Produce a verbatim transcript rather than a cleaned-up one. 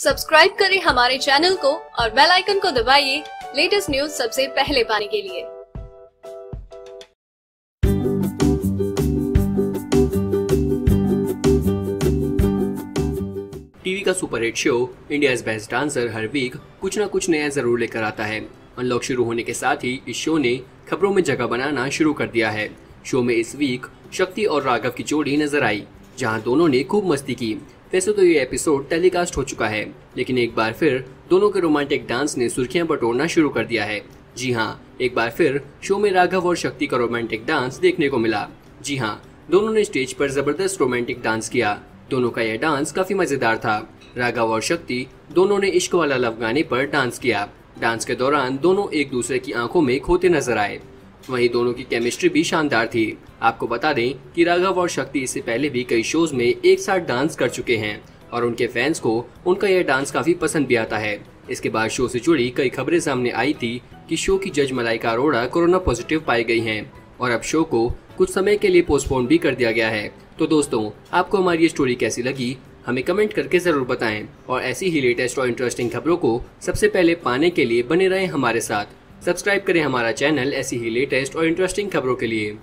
Subscribe करें हमारे channel को और बेल आइकन को दबाइए लेटेस्ट न्यूज सबसे पहले पाने के लिए। टीवी का superhit show India's best dancer हर वीक कुछ ना कुछ नया जरूर लेकर आता है। अनलॉक शुरू होने के साथ ही इस शो ने खबरों में जगह बनाना शुरू कर दिया है। शो में इस वीक शक्ति और राघव की जोड़ी नजर आई, जहां दोनों ने खूब मस्ती की। वैसे तो ये एपिसोड टेलीकास्ट हो चुका है, लेकिन एक बार फिर दोनों के रोमांटिक डांस ने सुर्खियां बटोरना शुरू कर दिया है। जी हां, एक बार फिर शो में राघव और शक्ति का रोमांटिक डांस देखने को मिला। जी हां, दोनों ने स्टेज पर जबरदस्त रोमांटिक डांस किया। दोनों का यह डांस काफी मजेदार था। राघव और शक्ति दोनों ने इश्क वाला लव गाने पर डांस किया। डांस के दौरान दोनों एक दूसरे की आंखों में खोते नजर आए। वहीं दोनों की केमिस्ट्री भी शानदार थी। आपको बता दें कि राघव और शक्ति इससे पहले भी कई शोज में एक साथ डांस कर चुके हैं और उनके फैंस को उनका यह डांस काफी पसंद भी आता है। इसके बाद शो से जुड़ी कई खबरें सामने आई थी कि शो की जज मलाइका अरोड़ा कोरोना पॉजिटिव पाई गई हैं और अब शो को कुछ समय के लिए पोस्टपोन भी कर दिया गया है। तो दोस्तों, आपको हमारी ये स्टोरी कैसी लगी हमें कमेंट करके जरूर बताएं और ऐसी ही लेटेस्ट और इंटरेस्टिंग खबरों को सबसे पहले पाने के लिए बने रहें हमारे साथ। सब्सक्राइब करें हमारा चैनल ऐसी ही लेटेस्ट और इंटरेस्टिंग खबरों के लिए।